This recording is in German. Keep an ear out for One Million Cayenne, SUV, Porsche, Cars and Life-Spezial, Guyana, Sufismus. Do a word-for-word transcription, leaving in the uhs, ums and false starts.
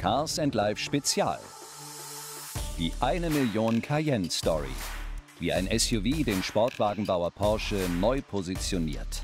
Cars and Life-Spezial. Die eine Million Cayenne Story. Wie ein S U V den Sportwagenbauer Porsche neu positioniert.